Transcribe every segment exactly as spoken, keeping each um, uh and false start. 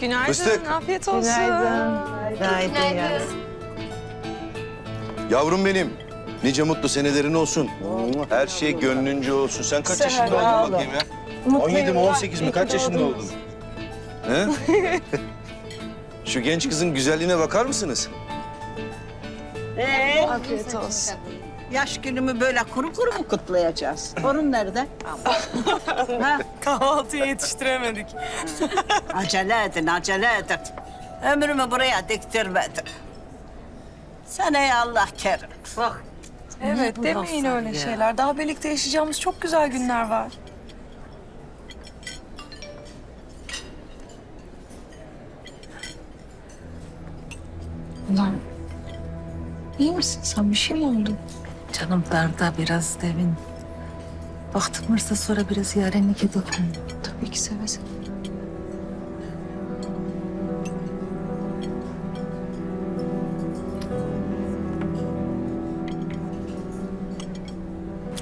Günaydın, Fıstık. Afiyet olsun. Günaydın. Günaydın. Günaydın. Yavrum benim, nice mutlu senelerin olsun. Her şey gönlünce olsun. Sen kaç Seher yaşında oldun bakayım ya? on yedi mi, on sekiz mi? Kaç yaşında oldun? He? Şu genç kızın güzelliğine bakar mısınız? Ee, afiyet olsun. Yaş günümü böyle kuru kuru mu kutlayacağız? Onun nerede? Kahvaltıya yetiştiremedik. Acele edin, acele edin. Ömrümü buraya diktirmedim. Sana ya Allah kerim. Bak. Evet, demeyin öyle ya. Şeyler. Daha birlikte yaşayacağımız çok güzel günler var. Bunlar... İyi misin sen? Bir şey mi oldu? Canım darda biraz devin. Baktım varsa sonra biraz yarenlik edelim. Tabii ki sevesin.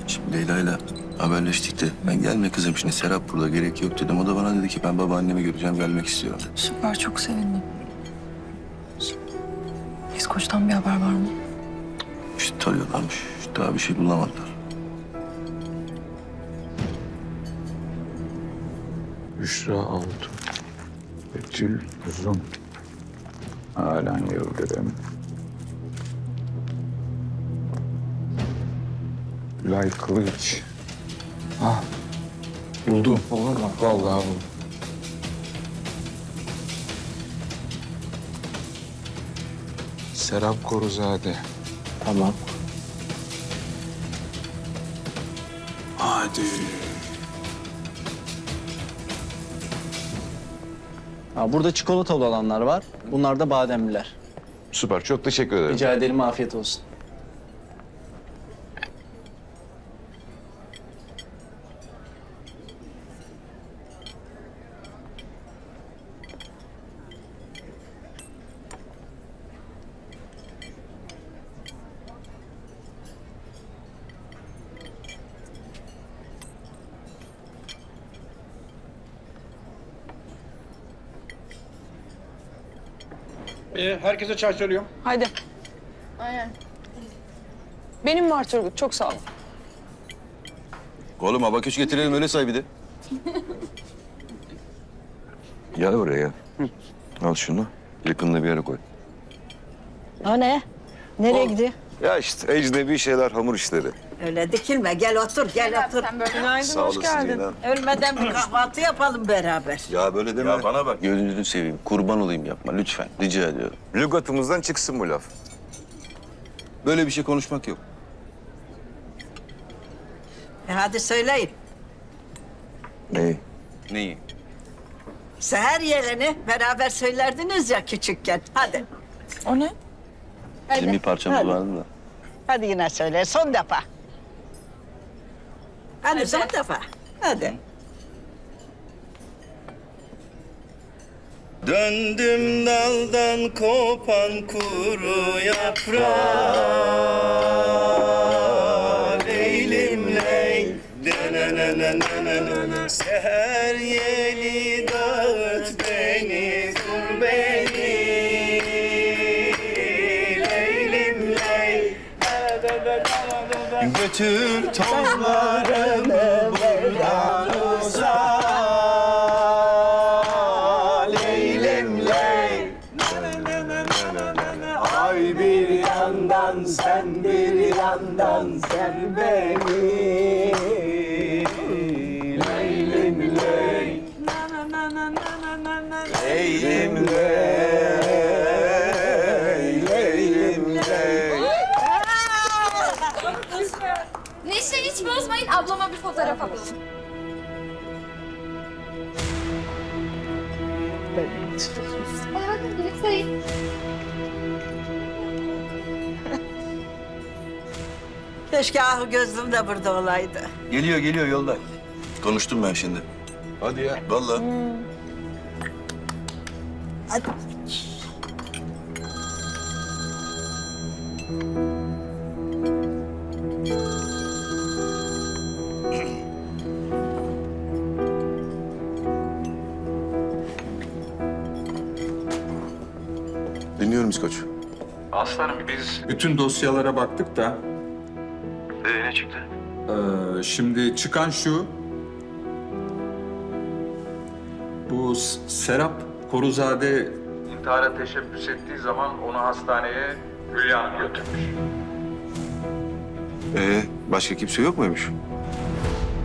Şimdi Leyla'yla haberleştik de ben gelme kızım şimdi Serap burada gerek yok dedim. O da bana dedi ki ben babaannemi göreceğim gelmek istiyorum. Süper çok sevindim. Koçtan bir haber var mı? İşte tarıyorlarmış. Daha bir şey bulamadılar. Büşra Altun. Betül Uzun. Halen Yıldırım. Gülay Kılıç. Ah. Buldum. Olur mu? Vallahi buldum. Serap Koruzade. Tamam. Hadi. Ha, burada çikolatalı olanlar var. Bunlar da bademliler. Süper. Çok teşekkür ederim. Rica ederim. Afiyet olsun. Ee, herkese çay söylüyorum. Haydi. Aynen. Benim var Turgut, çok sağ ol. Oğlum abaküs getirelim, öyle say bir de. Gel buraya. Hı. Al şunu, yakında bir yere koy. O ne? Nereye gidiyor? Ya işte ecnebi şeyler, hamur işleri. Öyle dikilme, gel otur, gel Selam, otur. Sen böyle günaydın, hoş geldin. Dinan. Ölmeden bir kahvaltı yapalım beraber. Ya böyle deme. Ya bana bak. Gözünüzü seveyim, kurban olayım yapma lütfen. Rica ediyorum. Lügatımızdan çıksın bu laf. Böyle bir şey konuşmak yok. E hadi söyleyin. Neyi? Neyi? Seher yerini beraber söylerdiniz ya küçükken, hadi. O ne? Bizim bir parçamız vardı da. Hadi yine söyle, son defa. Hadi, hadi. Son defa, hadi. Döndüm daldan kopan kuru yaprağa. Leylim ley, denenenenenen. Seher yeli dağıt beni, vur beni. Götür tozlarımı buradan uzağa. Leylim ley. Ay bir yandan sen bir yandan sen beni. Leylim ley. Leylim ley. Neşeyi hiç bozmayın, ablama bir fotoğraf alalım. Hadi bakın, gülüm sayın. Keşke ahu gözlüm de burada olaydı. Geliyor, geliyor yolda. Konuştum ben şimdi. Hadi ya. Vallahi. Hmm. Hadi. Dinliyorum İskoç. Aslanım biz bütün dosyalara baktık da... Ee, ne çıktı? Ee, şimdi çıkan şu... Bu Serap Koruzade... intihara teşebbüs ettiği zaman onu hastaneye Hülya Hanım götürmüş. Ee, başka kimse yok muymuş?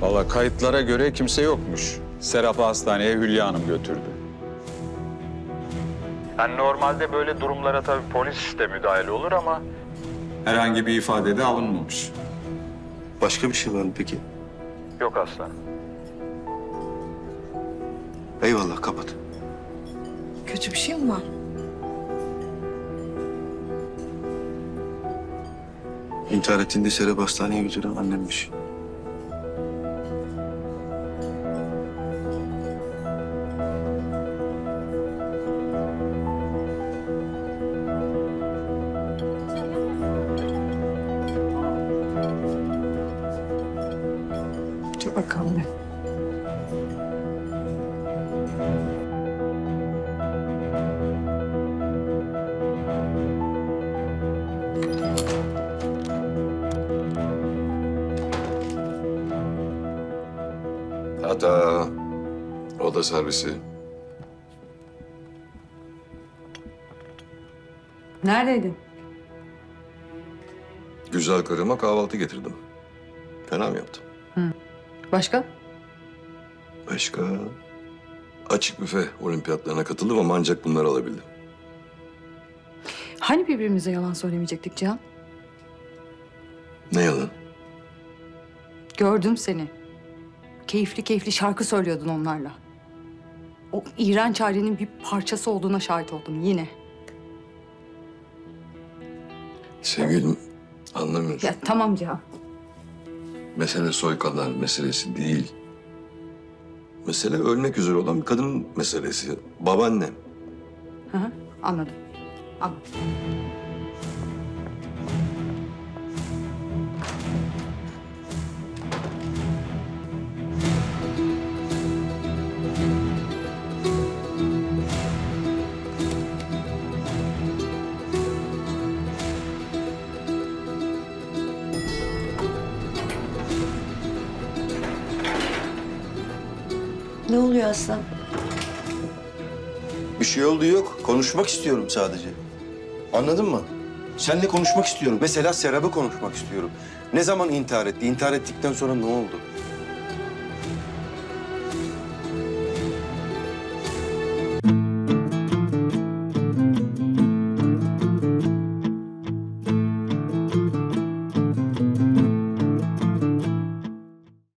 Vallahi kayıtlara göre kimse yokmuş. Serap'ı hastaneye Hülya Hanım götürdü. Yani normalde böyle durumlara tabii polis de müdahale olur ama... Herhangi bir ifade de alınmamış. Başka bir şey var mı peki? Yok aslanım. Eyvallah, kapat. Kötü bir şey mi var? İntihar ettiğinde Serap hastaneye götüren annemmiş. Bakalım. Hata. Oda servisi. Neredeydin? Güzel karıma kahvaltı getirdim. Fena mı yaptım? Hı. Başka? Başka? Açık büfe olimpiyatlarına katıldım ama ancak bunları alabildim. Hani birbirimize yalan söylemeyecektik Cihan? Ne yalan? Gördüm seni. Keyifli keyifli şarkı söylüyordun onlarla. O iğrenç ailenin bir parçası olduğuna şahit oldum yine. Sevgilim, anlamıyorsun. Ya tamam Cihan. Mesele soykanlar meselesi değil. Mesele ölmek üzere olan bir kadının meselesi. Babaannem. Hı hı, anladım. Anladım. Ne oluyor aslan? Bir şey olduğu yok. Konuşmak istiyorum sadece. Anladın mı? Seninle konuşmak istiyorum. Mesela Serap'ı konuşmak istiyorum. Ne zaman intihar etti? İntihar ettikten sonra ne oldu?